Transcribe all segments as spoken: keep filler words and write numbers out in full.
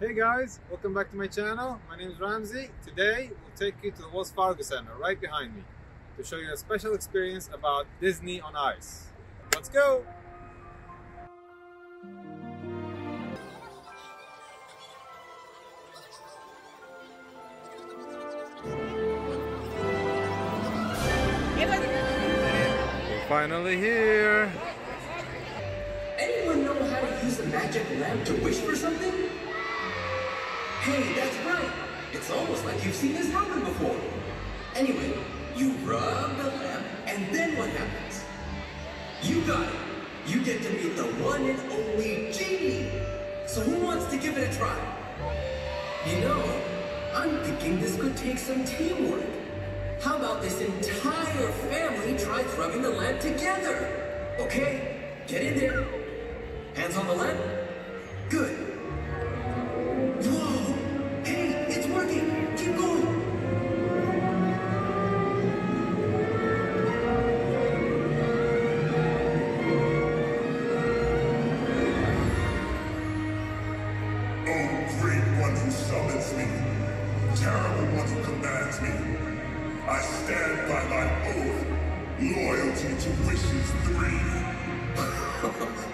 Hey guys, welcome back to my channel. My name is Ramsey. Today we'll take you to the Wells Fargo Center right behind me to show you a special experience about Disney on Ice. Let's go! We're finally here! Anyone know how to use a magic lamp to wish for something? Hey, that's right. It's almost like you've seen this happen before. Anyway, you rub the lamp, and then what happens? You got it. You get to meet the one and only genie. So who wants to give it a try? You know, I'm thinking this could take some teamwork. How about this entire family tries rubbing the lamp together? Okay, get in there. Hands on the lamp. Good. I stand by my oath, loyalty to wishes three.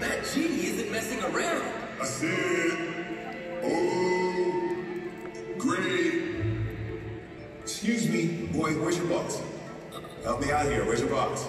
That genie isn't messing around. I said, oh, great. Excuse me, boy, where's your box? Help me out here, where's your box?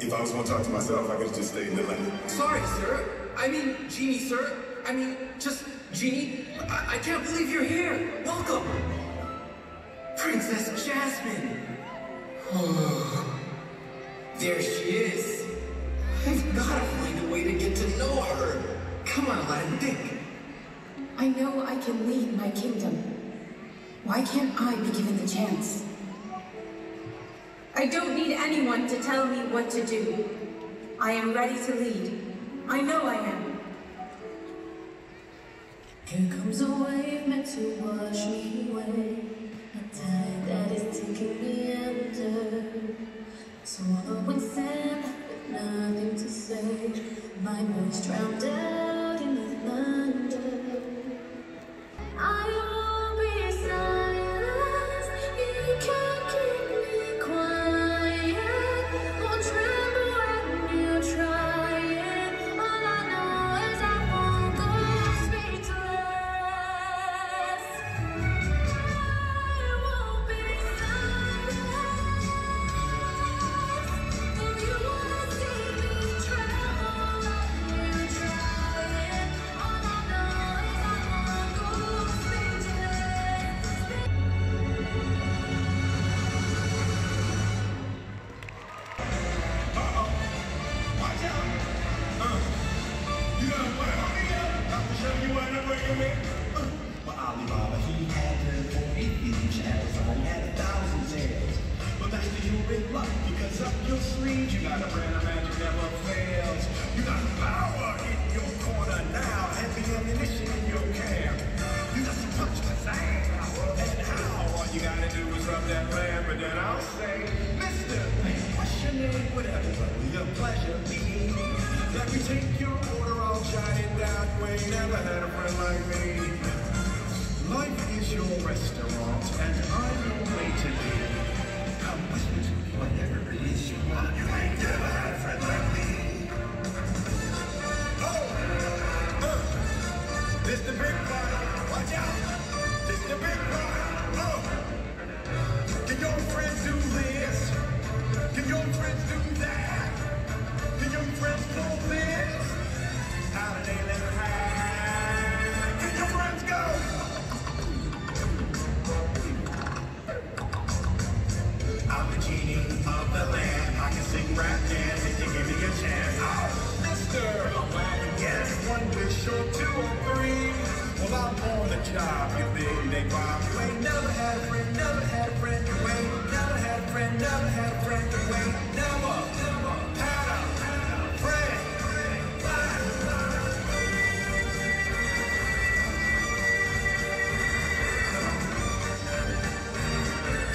If I was gonna talk to myself, I could just stay in the lane. Sorry, sir. I mean, genie, sir. I mean, just, genie, I, I can't believe you're here. Welcome. Princess Jasmin. Oh, there she is. I've gotta find a way to get to know her. Come on, Aladdin, think. I know I can lead my kingdom. Why can't I be given the chance? I don't need anyone to tell me what to do. I am ready to lead. I know I am. Here comes a wave meant to wash me away. A tide that is taking me under. Swallowing sand with nothing to say. My voice drowned out in the thunder. I won't be silenced. You can't keep me quiet. Won't tremble when you try it. All I know is I won't go speechless. Because up your sleeve, you got a brand of magic never fails. You got power in your corner now, heavy ammunition in your camp. You got some punch, pizzazz, and how? All you gotta do is rub that lamp, but then I'll say, Mister, what's your name? Whatever, your pleasure be. Let me take your order, I'll jot it that way. Never had a friend like me. Life is your restaurant, and I'm your waiter here. Come with me. Whatever it is you want, you ain't never had a friend like me. Oh! Uh, this the big one! Watch out! This the big one! Oh! Can your friends do this? Can your friends do that? Can your friends do this? How do they live high? Can your friends go? Of the land, I can sing rap dance if you give me a chance. Oh, Mister Aladdin, yes, one wish or two or three. Well, I'm on the job, you big they bob. You ain't never had a friend, never had a friend, you ain't never had a friend, never had a friend, you ain't never, never had a friend.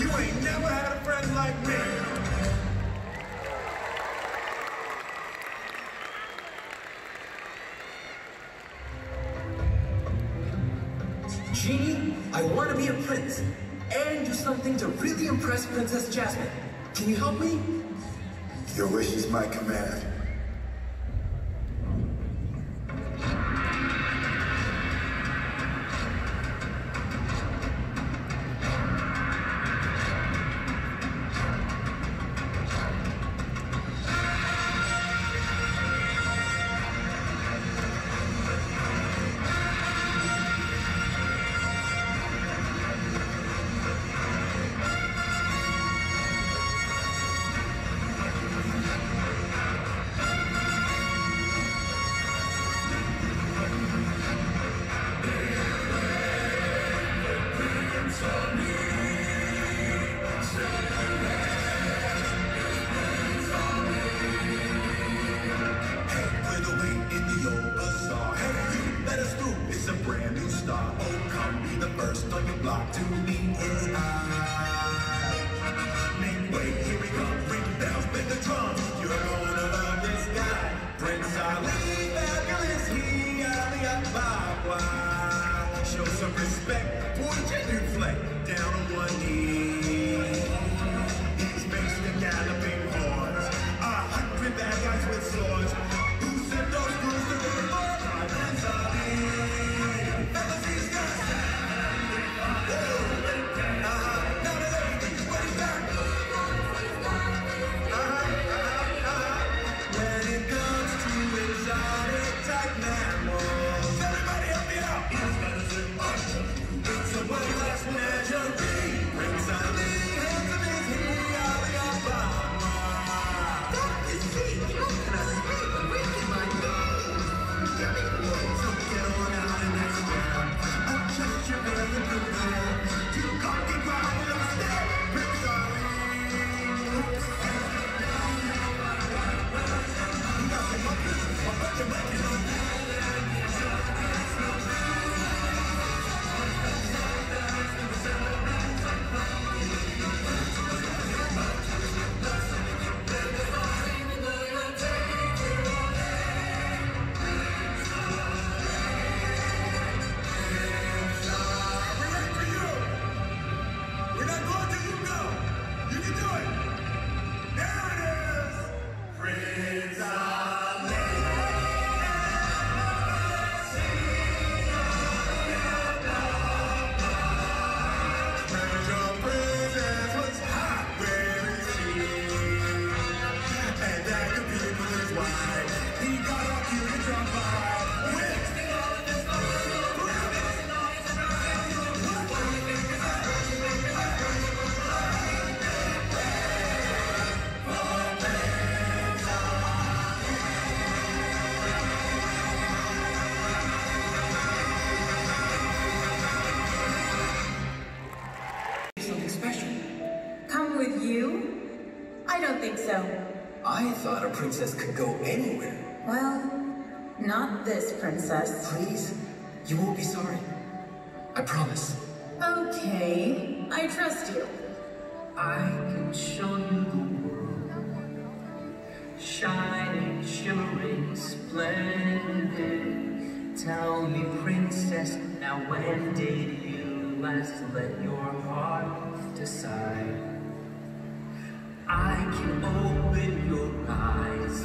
You ain't never had a friend like me. prince, and do something to really impress Princess Jasmin. Can you help me? Your wish is my command. Could go anywhere. Well, not this princess. Please, you won't be sorry. I promise. Okay, I trust you. I can show you the world, shining, shimmering, splendid. Tell me, princess, now when did you last let your heart decide? I can open your eyes,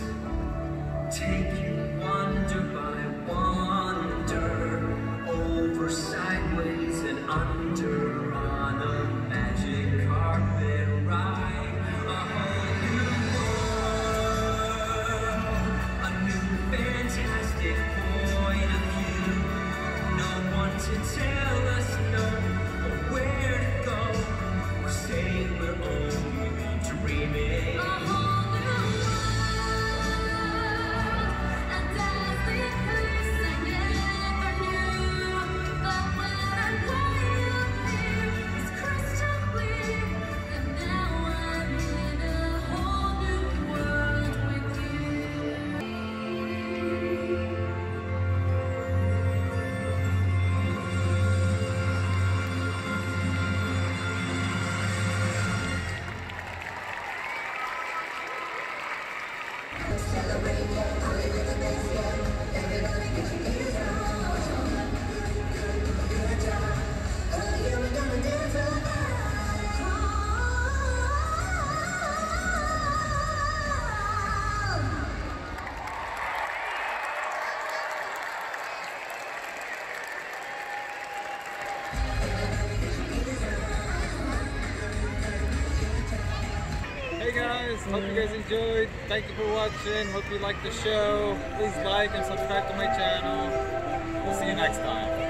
take you wonder by wonder, over, sideways, and under on a magic carpet ride. A whole new world, a new fantastic point of view. No one to tell us no, or where to go. Hey guys, hope you guys enjoyed. Thank you for watching. Hope you liked the show. Please like and subscribe to my channel. We'll see you next time.